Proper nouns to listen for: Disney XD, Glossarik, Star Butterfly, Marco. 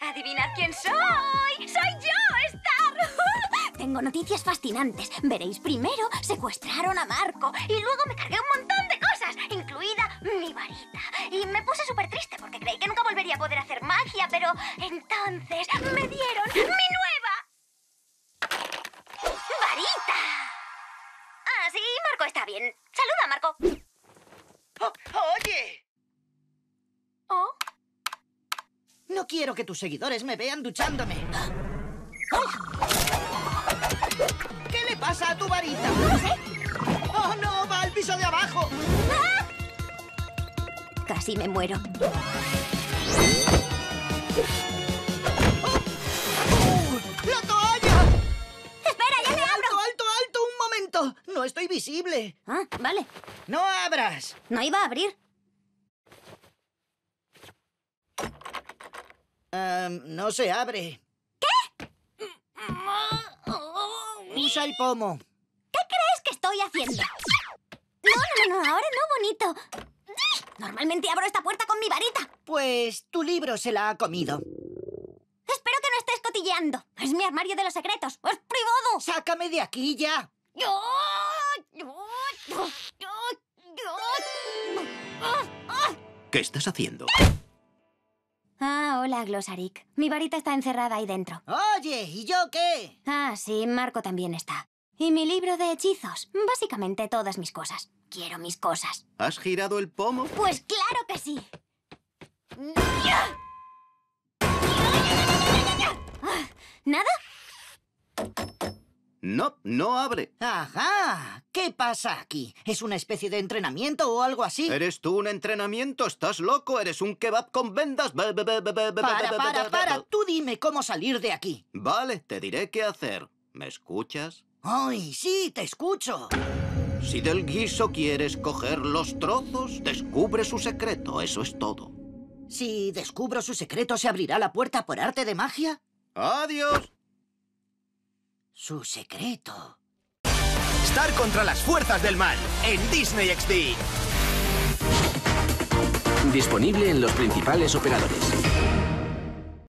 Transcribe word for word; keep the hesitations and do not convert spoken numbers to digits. ¡Adivinad quién soy! ¡Soy yo, Star! Tengo noticias fascinantes. Veréis, primero secuestraron a Marco y luego me cargué un montón de cosas, incluida mi varita. Y me puse súper triste porque creí que nunca volvería a poder hacer magia, pero entonces me dieron mi nueva varita. Ah, sí, Marco está bien. Saluda, Marco. Oh, ¡Oye! ¿Oh? No quiero que tus seguidores me vean duchándome. ¿Qué le pasa a tu varita? No sé. ¡Oh, no! ¡Va al piso de abajo! ¡Ah! Casi me muero. ¡Oh! ¡Oh! ¡La toalla! ¡Espera, ya te abro! ¡Alto, alto, alto! ¡Un momento! ¡No estoy visible! Ah, vale. ¡No abras! No iba a abrir. Um, no se abre. ¿Qué? Usa el pomo. ¿Qué crees que estoy haciendo? No, no, no, ahora no, bonito. Normalmente abro esta puerta con mi varita. Pues tu libro se la ha comido. Espero que no estés cotilleando. Es mi armario de los secretos. ¡Es privado! ¡Sácame de aquí ya! ¿Qué estás haciendo? Ah, hola, Glossarik. Mi varita está encerrada ahí dentro. Oye, ¿y yo qué? Ah, sí, Marco también está. Y mi libro de hechizos. Básicamente todas mis cosas. Quiero mis cosas. ¿Has girado el pomo? Pues claro que sí. ¿Nada? No, no abre. Ajá. ¿Qué pasa aquí? ¿Es una especie de entrenamiento o algo así? ¿Eres tú un entrenamiento? ¿Estás loco? ¿Eres un kebab con vendas? Para, para, para. Tú dime cómo salir de aquí. Vale, te diré qué hacer. ¿Me escuchas? ¡Ay, sí, te escucho! Si del guiso quieres coger los trozos, descubre su secreto. Eso es todo. Si descubro su secreto, ¿se abrirá la puerta por arte de magia? ¡Adiós! Su secreto. Star contra las fuerzas del mal en Disney equis de. Disponible en los principales operadores.